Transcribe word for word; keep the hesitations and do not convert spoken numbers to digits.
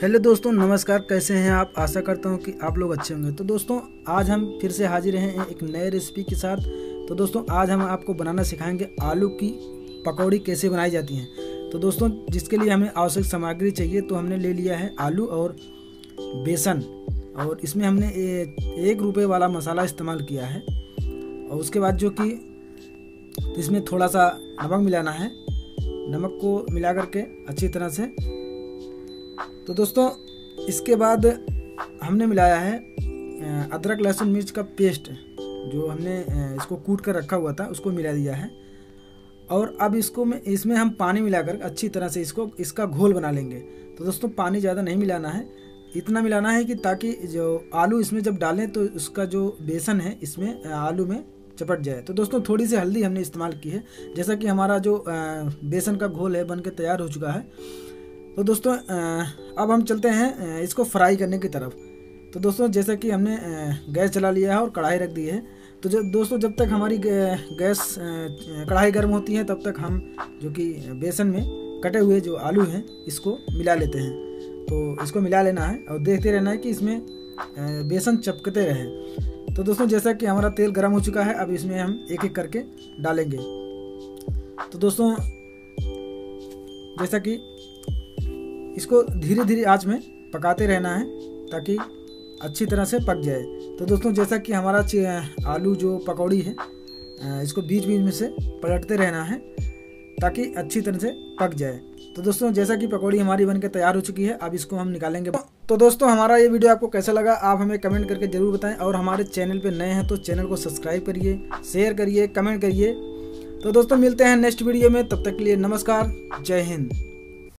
Hello दोस्तों, नमस्कार। कैसे हैं आप? आशा करता हूं कि आप लोग अच्छे होंगे। तो दोस्तों, आज हम फिर से हाजिर हैं एक नए रेसिपी के साथ। तो दोस्तों, आज हम आपको बनाना सिखाएंगे आलू की पकौड़ी कैसे बनाई जाती हैं। तो दोस्तों, जिसके लिए हमें आवश्यक सामग्री चाहिए, तो हमने ले लिया है आलू और बेसन, और इसमें हमने एक रुपये वाला मसाला इस्तेमाल किया है। और उसके बाद जो कि इसमें थोड़ा सा नमक मिलाना है, नमक को मिला करके अच्छी तरह से। तो दोस्तों, इसके बाद हमने मिलाया है अदरक लहसुन मिर्च का पेस्ट, जो हमने इसको कूट कर रखा हुआ था, उसको मिला दिया है। और अब इसको में इसमें हम पानी मिलाकर अच्छी तरह से इसको इसका घोल बना लेंगे। तो दोस्तों, पानी ज़्यादा नहीं मिलाना है, इतना मिलाना है कि ताकि जो आलू इसमें जब डालें तो उसका जो बेसन है इसमें आलू में चपट जाए। तो दोस्तों, थोड़ी सी हल्दी हमने इस्तेमाल की है। जैसा कि हमारा जो बेसन का घोल है बनके तैयार हो चुका है। तो दोस्तों, अब हम चलते हैं इसको फ्राई करने की तरफ। तो दोस्तों, जैसा कि हमने गैस चला लिया है और कढ़ाई रख दी है। तो जब दोस्तों जब तक हमारी गैस कढ़ाई गर्म होती है, तब तक हम जो कि बेसन में कटे हुए जो आलू हैं इसको मिला लेते हैं। तो इसको मिला लेना है और देखते रहना है कि इसमें बेसन चपकते रहे। तो दोस्तों, जैसा कि हमारा तेल गर्म हो चुका है, अब इसमें हम एक एक करके डालेंगे। तो दोस्तों, जैसा कि इसको धीरे धीरे आंच में पकाते रहना है ताकि अच्छी तरह से पक जाए। तो दोस्तों, जैसा कि हमारा आलू जो पकौड़ी है, इसको बीच बीच में से पलटते रहना है ताकि अच्छी तरह से पक जाए। तो दोस्तों, जैसा कि पकौड़ी हमारी बनकर तैयार हो चुकी है, अब इसको हम निकालेंगे। तो दोस्तों, हमारा ये वीडियो आपको कैसा लगा, आप हमें कमेंट करके ज़रूर बताएं। और हमारे चैनल पे नए हैं तो चैनल को सब्सक्राइब करिए, शेयर करिए, कमेंट करिए। तो दोस्तों, मिलते हैं नेक्स्ट वीडियो में। तब तक के लिए नमस्कार, जय हिंद।